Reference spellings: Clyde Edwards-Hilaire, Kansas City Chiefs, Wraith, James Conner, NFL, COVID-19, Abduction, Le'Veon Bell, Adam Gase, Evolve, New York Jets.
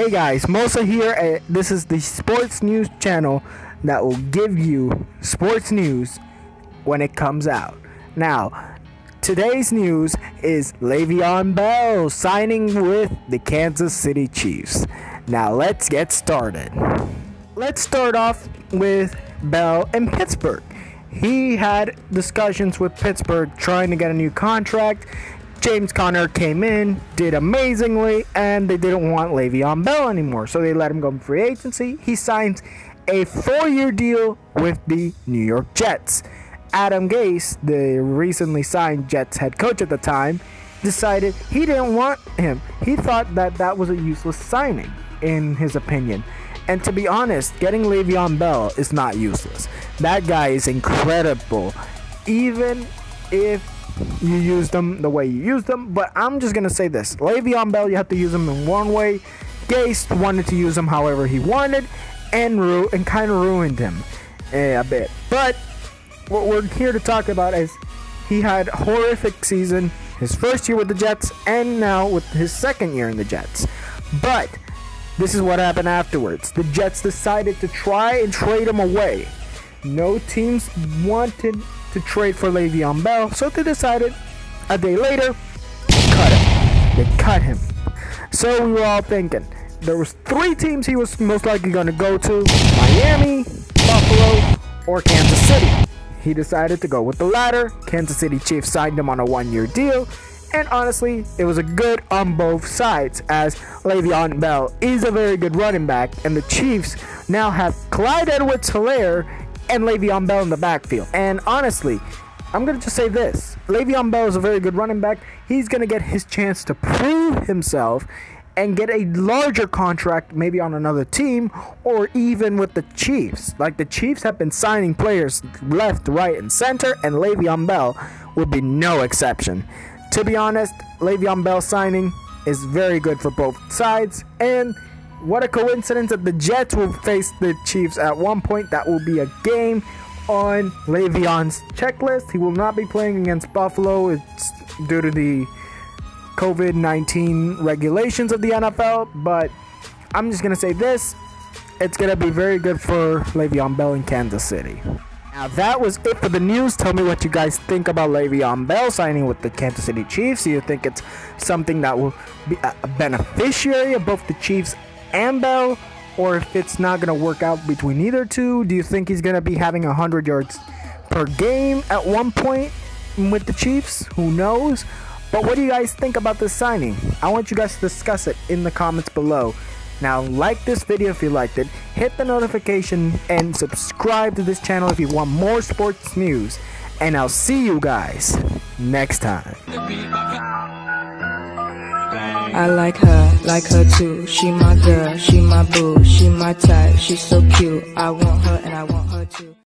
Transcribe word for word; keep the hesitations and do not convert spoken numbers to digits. Hey guys, Mosa here, and this is the sports news channel that will give you sports news when it comes out. Now, today's news is Le'Veon Bell signing with the Kansas City Chiefs. Now, let's get started. Let's start off with Bell in Pittsburgh. He had discussions with Pittsburgh trying to get a new contract. James Conner came in, did amazingly, and they didn't want Le'Veon Bell anymore, so they let him go free agency. He signs a four-year deal with the New York Jets. Adam Gase, the recently signed Jets head coach at the time, decided he didn't want him. He thought that that was a useless signing, in his opinion. And to be honest, getting Le'Veon Bell is not useless. That guy is incredible, even if you use them the way you use them. But I'm just going to say this. Le'Veon Bell, you have to use him in one way. Gase wanted to use him however he wanted and, ru and kind of ruined him eh, a bit. But what we're here to talk about is he had a horrific season his first year with the Jets and now with his second year in the Jets. But this is what happened afterwards. The Jets decided to try and trade him away. No teams wanted to trade for Le'Veon Bell, so they decided a day later to cut him. They cut him. So we were all thinking there was three teams he was most likely going to go to: Miami, Buffalo, or Kansas City. He decided to go with the latter. Kansas City Chiefs signed him on a one-year deal, and honestly, it was a good on both sides, as Le'Veon Bell is a very good running back, and the Chiefs now have Clyde Edwards-Hilaire and Le'Veon Bell in the backfield. And honestly, I'm going to just say this. Le'Veon Bell is a very good running back. He's going to get his chance to prove himself and get a larger contract, maybe on another team or even with the Chiefs. Like, the Chiefs have been signing players left, right, and center, and Le'Veon Bell would be no exception. To be honest, Le'Veon Bell signing is very good for both sides, and what a coincidence that the Jets will face the Chiefs at one point. That will be a game on Le'Veon's checklist. He will not be playing against Buffalo. It's due to the COVID nineteen regulations of the N F L. But I'm just going to say this. It's going to be very good for Le'Veon Bell in Kansas City. Now, that was it for the news. Tell me what you guys think about Le'Veon Bell signing with the Kansas City Chiefs. Do you think it's something that will be a beneficiary of both the Chiefs and Bell, or if it's not going to work out between either two? Do you think he's going to be having one hundred yards per game at one point with the Chiefs? Who knows? But what do you guys think about this signing? I want you guys to discuss it in the comments below. Now, like this video if you liked it, hit the notification, and subscribe to this channel if you want more sports news. And I'll see you guys next time. I like her, like her too. She my girl, she my boo, she my type, she's so cute. I want her and I want her too.